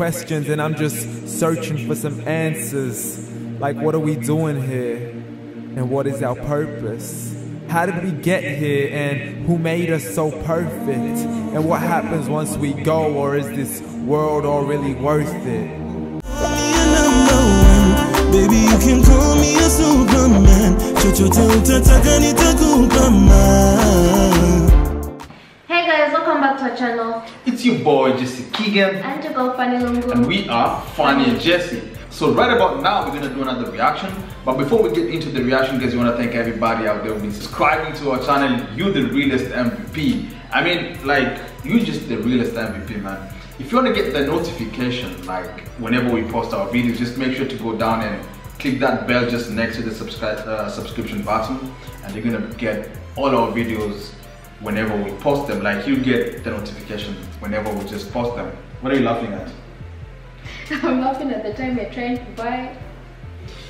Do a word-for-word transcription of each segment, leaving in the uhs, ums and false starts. questions and I'm just searching for some answers. Like, what are we doing here? And what is our purpose? How did we get here and who made us so perfect? And what happens once we go, or is this world all really worth it? Baby, you can call me a superman. Hey guys, welcome back to our channel. It's your boy Jesse Kigen and your girl Fanny Lungu, and we are Fanny and Jesse. So right about now we're gonna do another reaction. But before we get into the reaction, guys, we wanna thank everybody out there who's been subscribing to our channel. You the realest M V P. I mean, like, you just the realest M V P, man. If you want to get the notification, like whenever we post our videos, just make sure to go down and click that bell just next to the subscribe uh, subscription button, and you're gonna get all our videos whenever we post them. Like, you get the notification whenever we just post them. What are you laughing at? I'm laughing at the time you're trying to buy.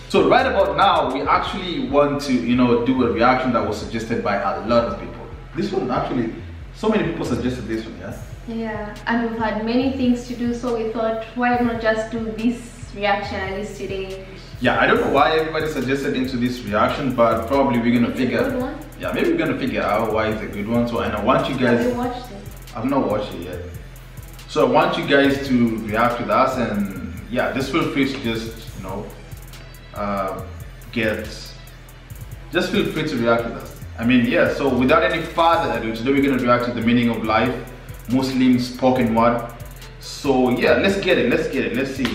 So right about now, we actually want to, you know, do a reaction that was suggested by a lot of people. This one actually, so many people suggested this one, yeah. Yeah, and we've had many things to do, so we thought, why not just do this reaction at least today? Yeah, I don't know why everybody suggested into this reaction, but probably we're gonna figure. Good one? Yeah, maybe we're gonna figure out why it's a good one. So, and I want you guys. Have you watched it? I've not watched it yet. So I want you guys to react with us, and yeah, just feel free to just you know uh, get. Just feel free to react with us. I mean, yeah. So without any further ado, today we're gonna react to the meaning of life. Muslim spoken word. So yeah, let's get it, let's get it, let's see.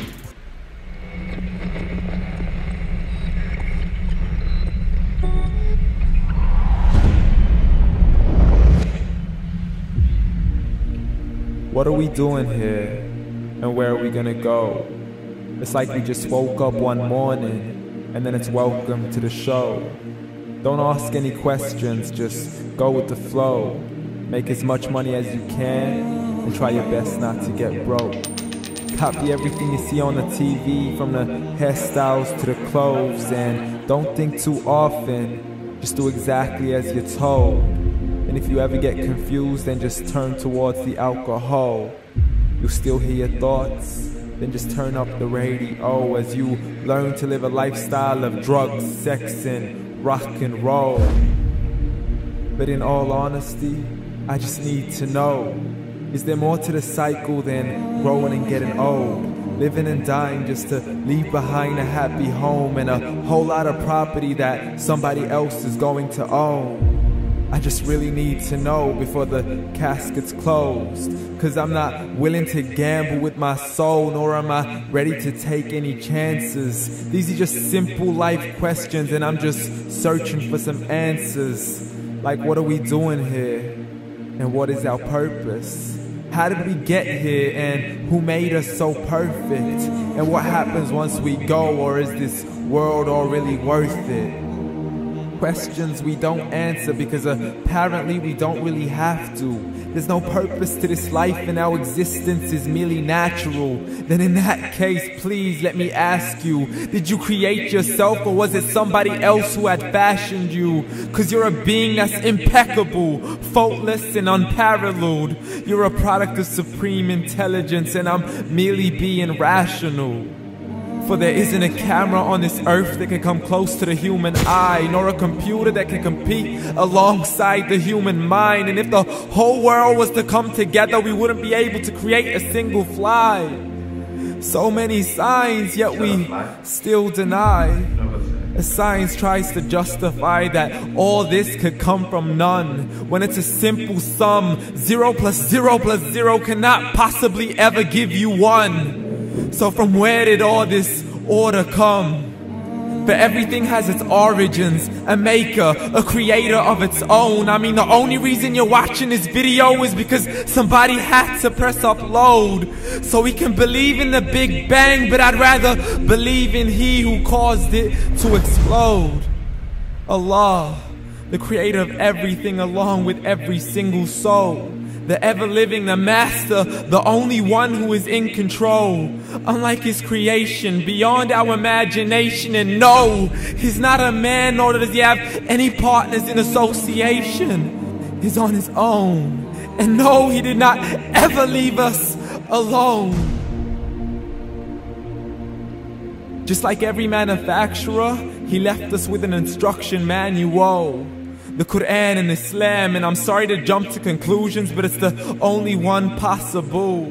What are we doing here? And where are we gonna go? It's like we just woke up one morning and then it's welcome to the show. Don't ask any questions, just go with the flow. Make as much money as you can and try your best not to get broke. Copy everything you see on the T V, from the hairstyles to the clothes, and don't think too often, just do exactly as you're told. And if you ever get confused, then just turn towards the alcohol. You'll still hear your thoughts, then just turn up the radio as you learn to live a lifestyle of drugs, sex, and rock and roll. But in all honesty, I just need to know, is there more to the cycle than growing and getting old? Living and dying just to leave behind a happy home and a whole lot of property that somebody else is going to own. I just really need to know before the casket's closed, cause I'm not willing to gamble with my soul, nor am I ready to take any chances. These are just simple life questions and I'm just searching for some answers. Like, what are we doing here? And what is our purpose? How did we get here and who made us so perfect? And what happens once we go, or is this world all really worth it? Questions we don't answer because apparently we don't really have to. There's no purpose to this life and our existence is merely natural. Then in that case, please let me ask you, did you create yourself, or was it somebody else who had fashioned you? Cause you're a being that's impeccable, faultless and unparalleled. You're a product of supreme intelligence and I'm merely being rational. For there isn't a camera on this earth that can come close to the human eye, nor a computer that can compete alongside the human mind. And if the whole world was to come together, we wouldn't be able to create a single fly. So many signs, yet we still deny. As science tries to justify that all this could come from none, when it's a simple sum, zero plus zero plus zero cannot possibly ever give you one. So from where did all this order come? For everything has its origins, a maker, a creator of its own. I mean, the only reason you're watching this video is because somebody had to press upload. So we can believe in the Big Bang, but I'd rather believe in He who caused it to explode. Allah, the creator of everything along with every single soul. The ever-living, the master, the only one who is in control. Unlike his creation, beyond our imagination. And no, he's not a man, nor does he have any partners in association. He's on his own. And no, he did not ever leave us alone. Just like every manufacturer, he left us with an instruction manual, the Quran and Islam, and I'm sorry to jump to conclusions, but it's the only one possible.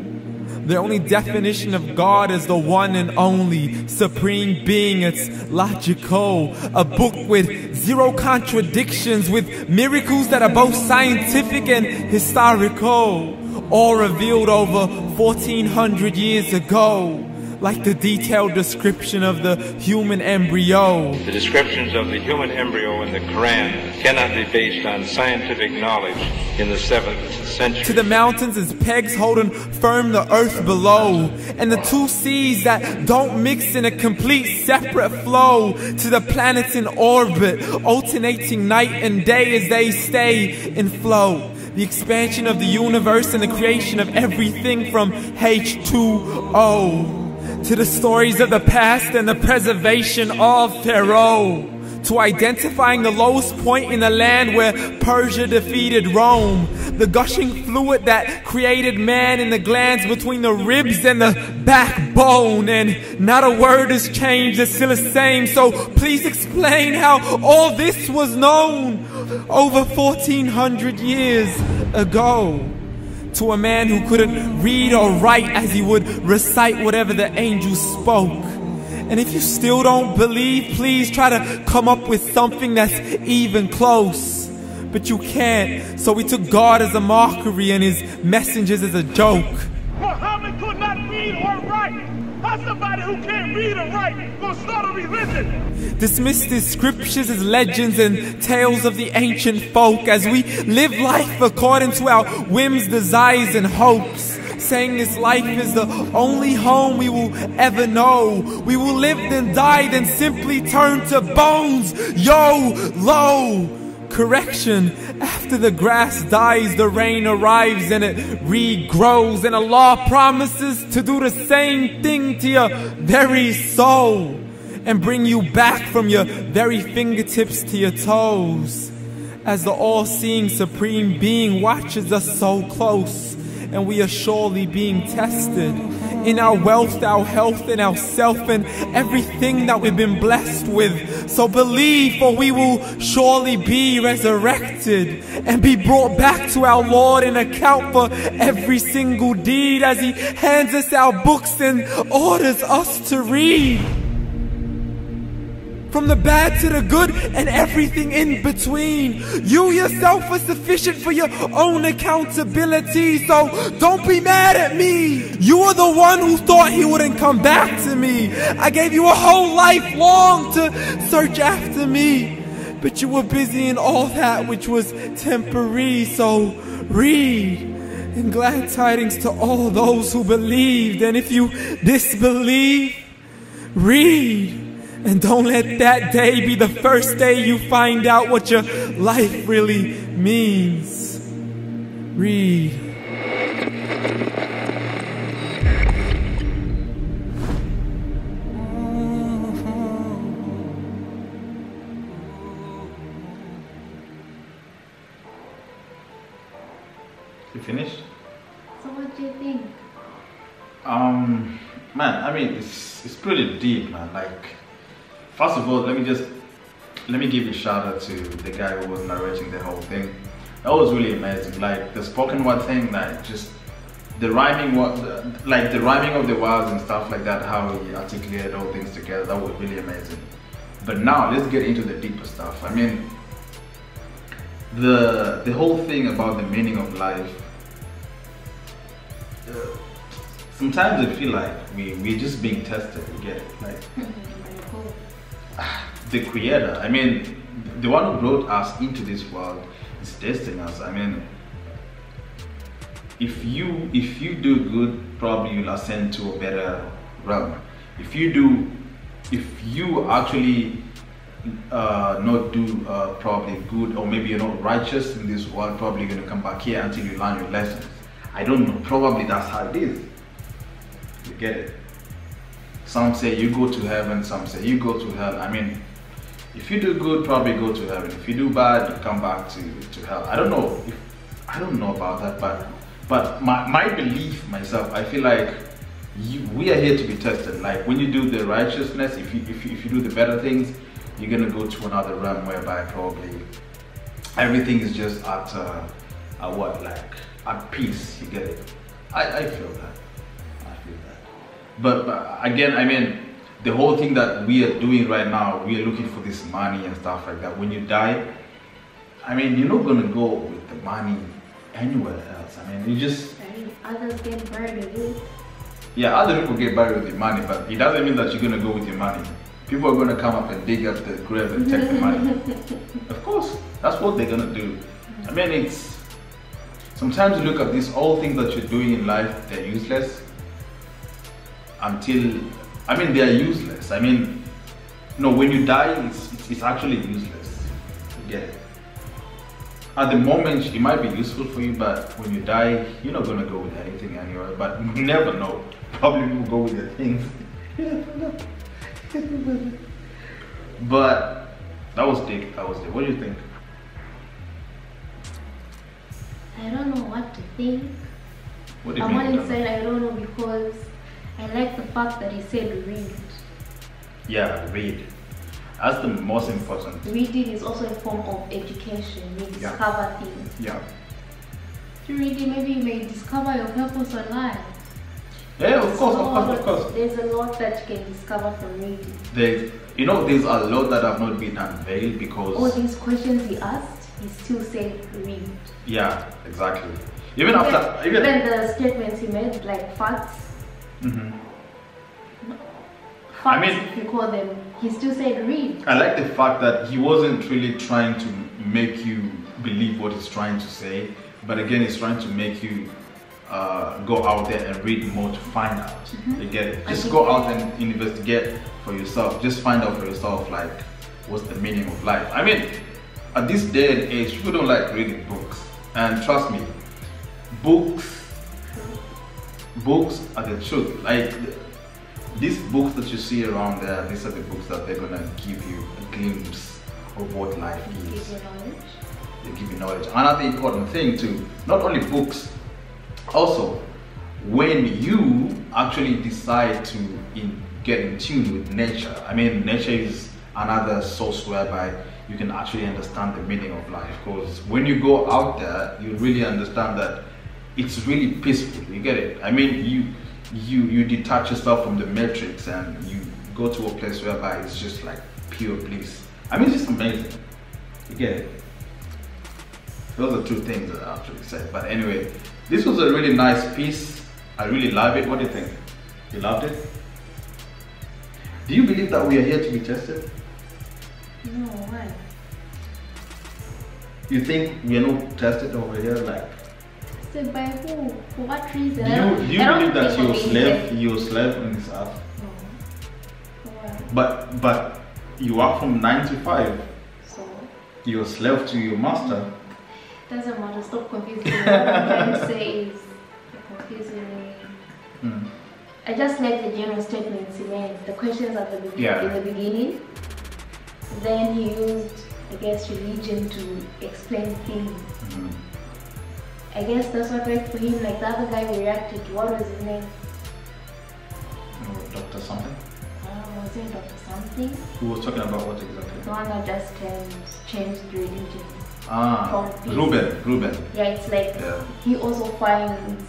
The only definition of God is the one and only Supreme Being. It's logical, a book with zero contradictions, with miracles that are both scientific and historical, all revealed over fourteen hundred years ago, like the detailed description of the human embryo. The descriptions of the human embryo in the Quran cannot be based on scientific knowledge in the seventh century. To the mountains as pegs holding firm the earth below, and the two seas that don't mix in a complete separate flow, to the planets in orbit, alternating night and day as they stay in flow. The expansion of the universe and the creation of everything from H two O. To the stories of the past and the preservation of Pharaoh, to identifying the lowest point in the land where Persia defeated Rome, the gushing fluid that created man in the glands between the ribs and the backbone, and not a word has changed, it's still the same, so please explain how all this was known over fourteen hundred years ago. To a man who couldn't read or write, as he would recite whatever the angels spoke. And if you still don't believe, please try to come up with something that's even close. But you can't, so we took God as a mockery and his messengers as a joke. Muhammad could not read or write. How's somebody who can't read or write gonna start a religion? Dismissed his scriptures as legends and tales of the ancient folk, as we live life according to our whims, desires, and hopes, saying this life is the only home we will ever know. We will live then die then simply turn to bones. YOLO! Correction, after the grass dies, the rain arrives and it regrows, and Allah promises to do the same thing to your very soul and bring you back from your very fingertips to your toes, as the all-seeing Supreme Being watches us so close, and we are surely being tested in our wealth, our health, and our self, and everything that we've been blessed with. So believe, for we will surely be resurrected and be brought back to our Lord and account for every single deed, as He hands us our books and orders us to read. From the bad to the good and everything in between. You yourself are sufficient for your own accountability, so don't be mad at me. You were the one who thought he wouldn't come back to me. I gave you a whole life long to search after me, but you were busy in all that which was temporary, so read. And glad tidings to all those who believed, and if you disbelieve, read. And don't let that day be the first day you find out what your life really means. Read. You finished? So what do you think? Um, man, I mean, it's, it's pretty deep, man, like... First of all, let me just, let me give a shout out to the guy who was narrating the whole thing. That was really amazing, like the spoken word thing, like just the rhyming, like the rhyming of the words and stuff like that, how he articulated all things together, that was really amazing. But now, let's get into the deeper stuff. I mean, the, the whole thing about the meaning of life, sometimes I feel like we, we're just being tested, you get it, like. The Creator, I mean, the one who brought us into this world is testing us. I mean, if you if you do good, probably you'll ascend to a better realm. If you do, if you actually uh, not do uh, probably good, or maybe you're not righteous in this world, probably you're gonna come back here until you learn your lessons. I don't know. Probably that's how it is. You get it. Some say you go to heaven, some say you go to hell. I mean, if you do good, probably go to heaven. If you do bad, you come back to, to hell. I don't know. If, I don't know about that, but but my, my belief myself, I feel like you, we are here to be tested. Like when you do the righteousness, if you, if you, if you do the better things, you're going to go to another realm whereby probably everything is just at, uh, at what, like, at peace, you get it? I, I feel that, I feel that. But, but again, I mean, the whole thing that we are doing right now, we are looking for this money and stuff like that. When you die, I mean, you're not going to go with the money anywhere else. I mean, you just... And others get buried with it. Yeah, other people get buried with the money, but it doesn't mean that you're going to go with your money. People are going to come up and dig up the grave and take the money. Of course, that's what they're going to do. I mean, it's... Sometimes you look at these all things that you're doing in life, they're useless. Until... I mean, they're useless. I mean, no, when you die, it's, it's, it's actually useless. You get it? At the moment, it might be useful for you, but when you die, you're not going to go with anything anyway. But you never know. Probably you'll go with your things. You never know. But that was deep. That was deep. What do you think? I don't know what to think. What do you I mean? I want to say I don't know because I like the fact that he said read. Yeah, read. That's the most important. Reading is also a form of education. You discover yeah. things. Yeah. Through reading, maybe you may discover your purpose or life. Yeah, of course, so, of course, of course. There's a lot that you can discover from reading. There's, you know, there's a lot that have not been unveiled because... All these questions he asked, he still said read. Yeah, exactly. Even, even after... Even, even the statements he made, like facts. Mm-hmm. Facts, I mean, if you call them, he still said read. I like the fact that he wasn't really trying to make you believe what he's trying to say, but again, he's trying to make you... Uh, go out there and read more to find out. Mm-hmm. You get it? Just go out and investigate for yourself. Just find out for yourself, like, what's the meaning of life. I mean, at this day and age, people don't like reading books. And trust me, books, books are the truth. Like, these books that you see around there, these are the books that they're gonna give you a glimpse of what life is. They give you knowledge. They give you knowledge. Another important thing too, not only books. Also, when you actually decide to in, get in tune with nature, I mean, nature is another source whereby you can actually understand the meaning of life. Because when you go out there, you really understand that it's really peaceful. You get it? I mean, you you you detach yourself from the matrix and you go to a place whereby it's just like pure bliss. I mean, it's just amazing. You get it? Those are two things that I actually said. But anyway, this was a really nice piece. I really love it. What do you think? You loved it? Do you believe that we are here to be tested? No, why? You think we are not tested over here? Like, tested by who? For what reason? Do you, do you believe that you're a slave? You're a slave on this earth? No. Why? But but you are from nine to five. So you're a slave to your master. Doesn't matter, stop confusing me. What I'm trying to say is confusing me. Mm. I just like the general statements he made, the questions at the beginning, yeah. in the beginning. Then he used, I guess, religion to explain things. Mm. I guess that's what worked for him. Like the other guy we reacted to, what was his name? Oh, Doctor Something? Oh, was it Doctor Something? Who was talking about what exactly? The one that just changed religion. Ah, Ruben, Ruben. Yeah, it's like yeah. he also finds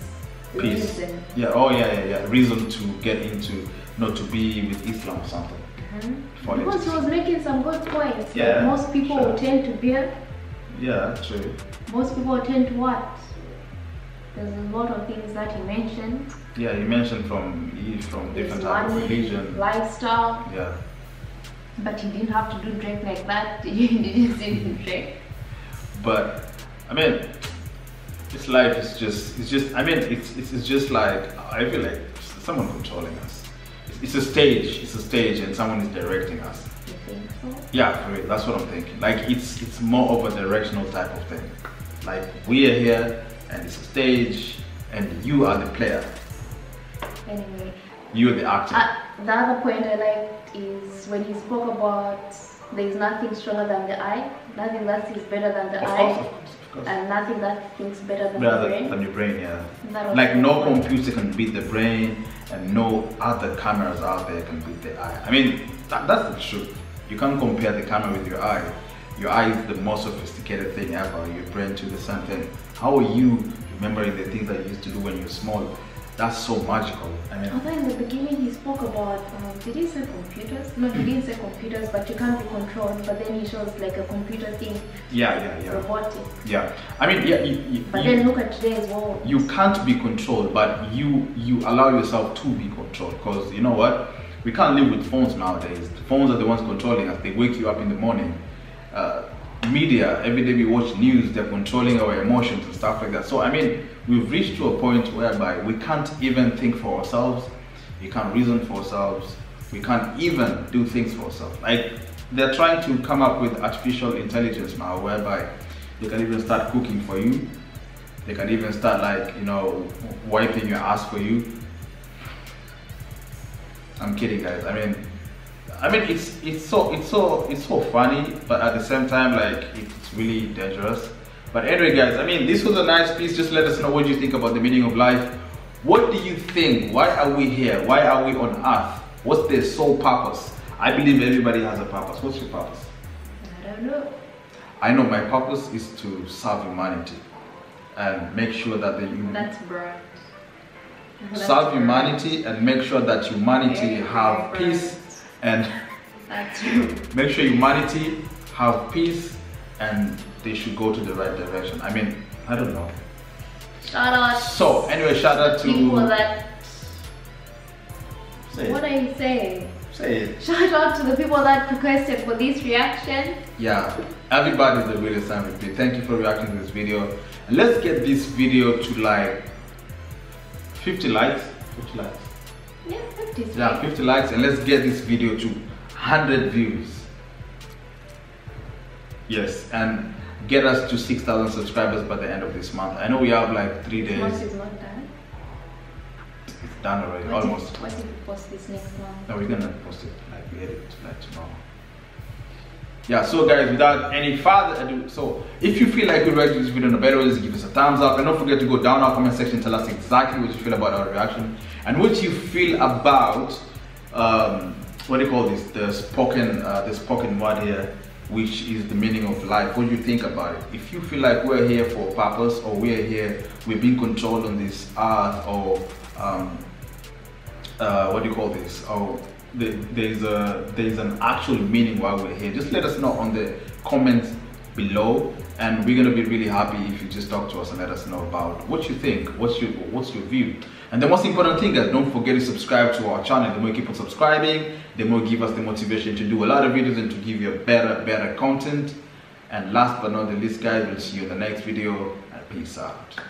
peace. Reason. Yeah, oh yeah, yeah, yeah. Reason to get into, not to be with Islam or something. Mm-hmm. Because he was making some good points. Yeah, like most people sure. tend to bear. Yeah, true. Most people tend to what? There's a lot of things that he mentioned. Yeah, he mentioned from from different types of religion, lifestyle. Yeah. But he didn't have to do drink like that. He didn't see him drink. But I mean, this life is just, it's just, I mean, it's, it's, it's just like, I feel like someone controlling us. It's, it's a stage, it's a stage and someone is directing us. You think so? Yeah, for real, that's what I'm thinking. Like it's, it's more of a directional type of thing. Like we are here and it's a stage and you are the player. Anyway. You're the actor. Uh, the other point I liked is when he spoke about there is nothing stronger than the eye. Nothing that is better than the of eye. Course, of And nothing that thinks better than better your brain. Than your brain, yeah. That'll like no computer can beat the brain, and no other cameras out there can beat the eye. I mean, that, that's the truth. You can't compare the camera with your eye. Your eye is the most sophisticated thing ever. Your brain to the same thing. How are you remembering the things that you used to do when you were small? That's so magical. I mean, I thought in the beginning he spoke about, um, did he say computers? No, he didn't say computers, but you can't be controlled. But then he shows like a computer thing. Yeah, yeah, yeah. Robotic. Yeah, I mean, yeah. You, you, but you, then look at today's world. You can't be controlled, but you you allow yourself to be controlled. Because you know what? We can't live with phones nowadays. The phones are the ones controlling us. They wake you up in the morning. Uh, media, every day we watch news, they're controlling our emotions and stuff like that. So I mean, we've reached to a point whereby we can't even think for ourselves, we can't reason for ourselves, we can't even do things for ourselves. Like, they're trying to come up with artificial intelligence now, whereby they can even start cooking for you, they can even start, like, you know, wiping your ass for you. I'm kidding, guys. I mean, I mean, it's it's so it's so it's so funny, but at the same time, like, it's really dangerous. But anyway, guys, I mean, this was a nice piece. Just let us know what you think about the meaning of life. What do you think? Why are we here? Why are we on earth? What's their sole purpose? I believe everybody has a purpose. What's your purpose? I don't know. I know my purpose is to serve humanity and make sure that the human. That's broad. That's serve broad. Humanity and make sure that humanity yeah, have broad. Peace. And make sure humanity have peace, and they should go to the right direction. I mean, I don't know. Shout out. So anyway, shout out to people that. Say what it. Are you saying? Say it. Shout out to the people that requested for this reaction. Yeah, everybody's a really Sam repeat. Thank you for reacting to this video. And let's get this video to like fifty likes. fifty likes. Yeah, fifty. Yeah, fifty likes, and let's get this video to one hundred views. Yes, and get us to six thousand subscribers by the end of this month. I know we have like three days. This month is not done. It's done already, what almost. If, what if we post this next month? No, we're gonna post it like we edit it like tomorrow. Yeah, so guys, without any further ado, so if you feel like you reacted to this video in a better way, just give us a thumbs up, and don't forget to go down our comment section, tell us exactly what you feel about our reaction and what you feel about um, what do you call this, the spoken, uh, the spoken word here, which is the meaning of life. What do you think about it? If you feel like we're here for a purpose, or we're here, we're being controlled on this earth, or um, uh, what do you call this? Or there's a there's an actual meaning why we're here, just let us know on the comments below, and we're gonna be really happy if you just talk to us and let us know about what you think, what's your what's your view. And the most important thing is, don't forget to subscribe to our channel. The more you keep on subscribing, the more give us the motivation to do a lot of videos and to give you a better better content. And last but not the least, guys, we'll see you in the next video, and peace out.